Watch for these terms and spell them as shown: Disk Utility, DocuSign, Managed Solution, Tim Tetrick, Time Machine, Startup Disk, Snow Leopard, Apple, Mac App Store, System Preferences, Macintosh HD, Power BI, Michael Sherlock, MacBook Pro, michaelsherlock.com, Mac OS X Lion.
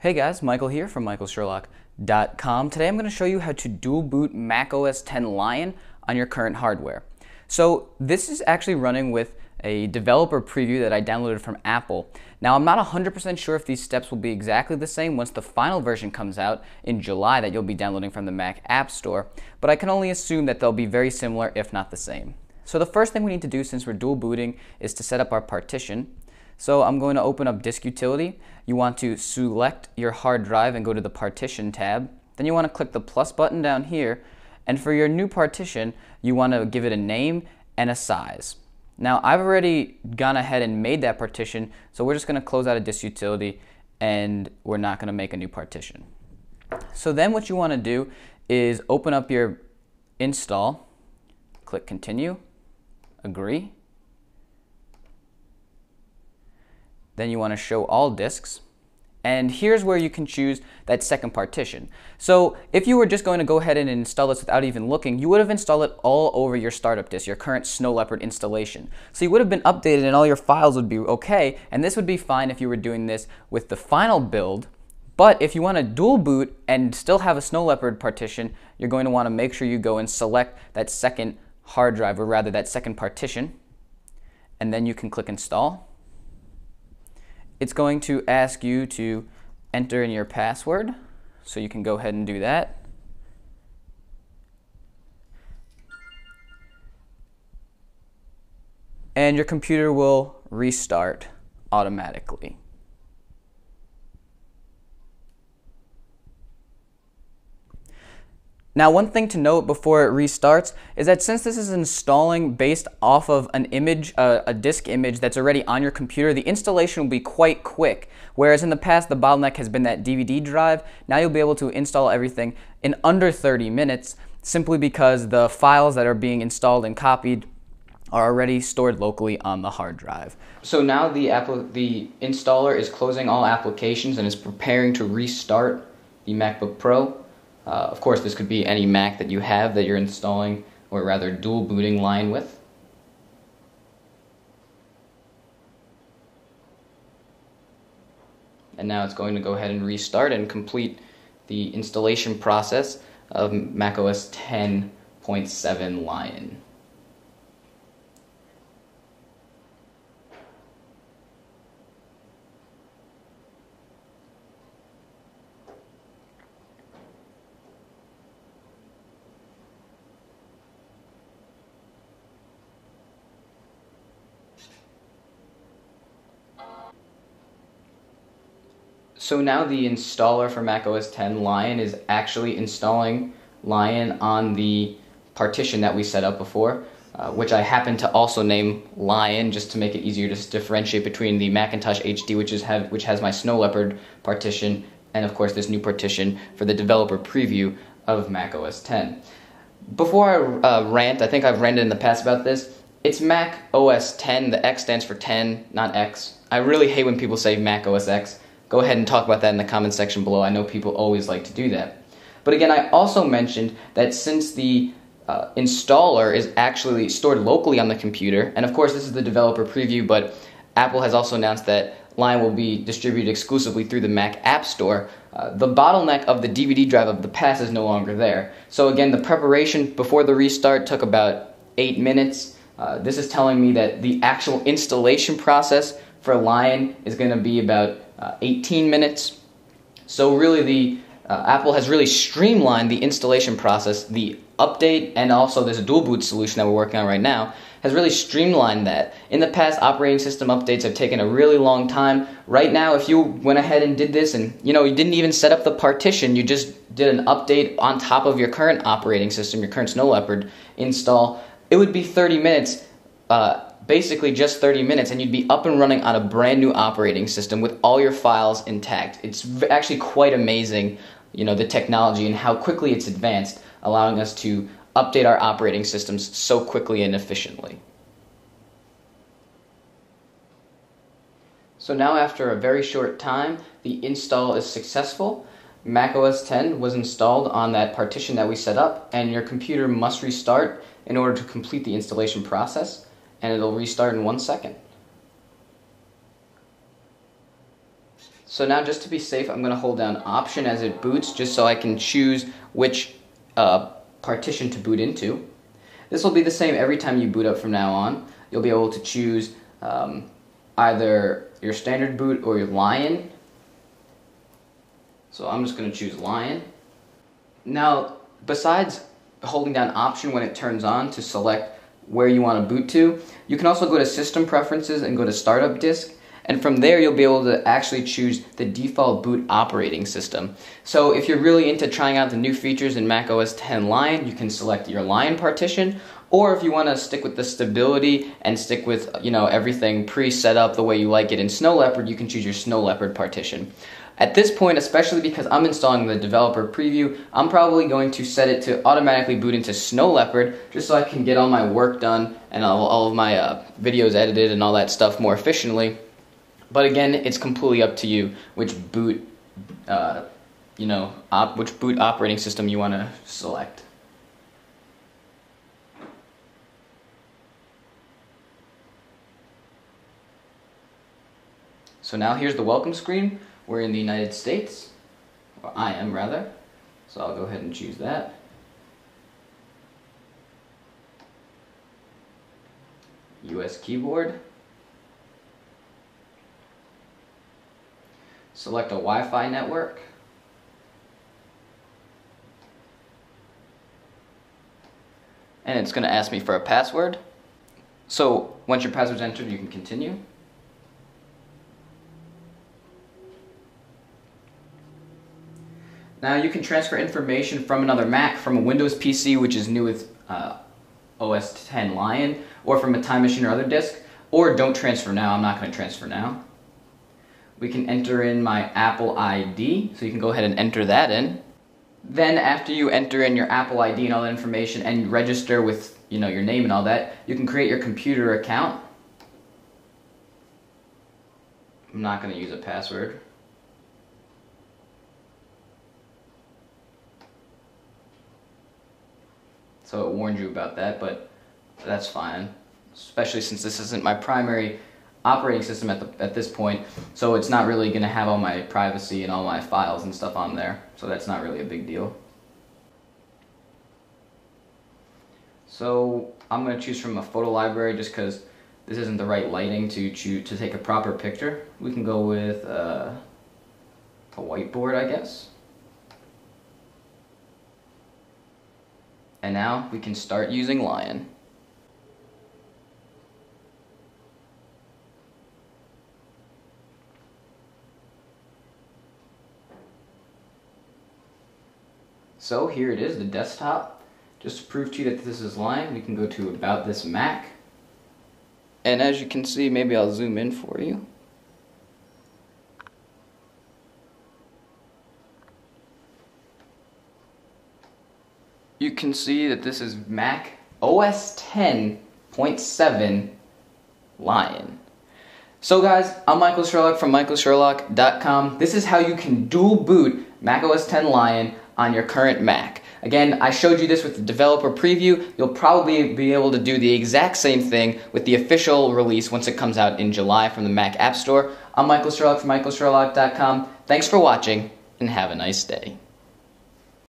Hey guys, Michael here from michaelsherlock.com. Today I'm going to show you how to dual boot Mac OS X Lion on your current hardware. So this is actually running with a developer preview that I downloaded from Apple. Now I'm not 100% sure if these steps will be exactly the same once the final version comes out in July that you'll be downloading from the Mac App Store, but I can only assume that they'll be very similar if not the same. So the first thing we need to do since we're dual booting is to set up our partition. So I'm going to open up Disk Utility. You want to select your hard drive and go to the Partition tab. Then you want to click the plus button down here, and for your new partition, you want to give it a name and a size. Now I've already gone ahead and made that partition, so we're just going to close out of Disk Utility and we're not going to make a new partition. So then what you want to do is open up your install, click Continue, Agree. Then you want to show all disks, and here's where you can choose that second partition. So if you were just going to go ahead and install this without even looking, you would have installed it all over your startup disk, your current Snow Leopard installation. So you would have been updated and all your files would be okay, and this would be fine if you were doing this with the final build. But if you want to dual boot and still have a Snow Leopard partition, you're going to want to make sure you go and select that second hard drive, or rather that second partition, and then you can click Install. It's going to ask you to enter in your password, so you can go ahead and do that. And your computer will restart automatically. Now, one thing to note before it restarts is that since this is installing based off of an image, a disk image that's already on your computer, the installation will be quite quick. Whereas in the past, the bottleneck has been that DVD drive. Now you'll be able to install everything in under 30 minutes simply because the files that are being installed and copied are already stored locally on the hard drive. So now the installer is closing all applications and is preparing to restart the MacBook Pro. Of course, this could be any Mac that you have that you're installing, or rather dual booting Lion with. And now it's going to go ahead and restart and complete the installation process of Mac OS 10.7 Lion. So now the installer for Mac OS X Lion is actually installing Lion on the partition that we set up before, which I happen to also name Lion just to make it easier to differentiate between the Macintosh HD, which has my Snow Leopard partition, and of course this new partition for the developer preview of Mac OS X. Before I rant, I think I've ranted in the past about this, it's Mac OS X, the X stands for 10, not X. I really hate when people say Mac OS X. Go ahead and talk about that in the comment section below. I know people always like to do that. But again, I also mentioned that since the installer is actually stored locally on the computer, and of course this is the developer preview, but Apple has also announced that Lion will be distributed exclusively through the Mac App Store, the bottleneck of the DVD drive of the past is no longer there. So again, the preparation before the restart took about 8 minutes. This is telling me that the actual installation process for Lion is going to be about 18 minutes. So really the Apple has really streamlined the installation process. The update and also this dual boot solution that we're working on right now has really streamlined that. In the past, operating system updates have taken a really long time. Right now, if you went ahead and did this and you didn't even set up the partition, you just did an update on top of your current operating system, your current Snow Leopard install, it would be 30 minutes basically just 30 minutes, and you'd be up and running on a brand new operating system with all your files intact. It's actually quite amazing, the technology and how quickly it's advanced, allowing us to update our operating systems so quickly and efficiently. So now after a very short time, the install is successful. Mac OS X was installed on that partition that we set up, and your computer must restart in order to complete the installation process. And it'll restart in 1 second. So now, just to be safe, I'm going to hold down Option as it boots, just so I can choose which partition to boot into. This will be the same every time you boot up from now on. You'll be able to choose either your standard boot or your Lion. So I'm just going to choose Lion. Now, besides holding down Option when it turns on to select where you want to boot to, you can also go to System Preferences and go to Startup Disk, and from there you'll be able to actually choose the default boot operating system. So if you're really into trying out the new features in Mac OS X Lion, you can select your Lion partition, or if you want to stick with the stability and stick with, you know, everything pre-set up the way you like it in Snow Leopard, you can choose your Snow Leopard partition. At this point, especially because I'm installing the developer preview, I'm probably going to set it to automatically boot into Snow Leopard just so I can get all my work done and all of my videos edited and all that stuff more efficiently. But again, it's completely up to you which boot, which boot operating system you want to select. So now here's the welcome screen. We're in the United States, or I am rather, so I'll go ahead and choose that. US keyboard. Select a Wi-Fi network. And it's going to ask me for a password. So once your password's entered, you can continue. Now you can transfer information from another Mac, from a Windows PC, which is new with OS X Lion, or from a Time Machine or other disk, or don't transfer now. I'm not going to transfer now. We can enter in my Apple ID, so you can go ahead and enter that in. Then after you enter in your Apple ID and all that information and register with, you know, your name and all that, you can create your computer account. I'm not going to use a password. So it warned you about that, but that's fine, especially since this isn't my primary operating system at this point, so it's not really going to have all my privacy and all my files and stuff on there, so that's not really a big deal. So I'm going to choose from a photo library just because this isn't the right lighting to take a proper picture. We can go with a whiteboard, I guess. And now we can start using Lion. So here it is, the desktop. Just to prove to you that this is Lion, we can go to About This Mac. And as you can see, maybe I'll zoom in for you. You can see that this is Mac OS 10.7 Lion. So guys, I'm Michael Sherlock from michaelsherlock.com. This is how you can dual boot Mac OS X Lion on your current Mac. Again, I showed you this with the developer preview. You'll probably be able to do the exact same thing with the official release once it comes out in July from the Mac App Store. I'm Michael Sherlock from michaelsherlock.com. Thanks for watching, and have a nice day.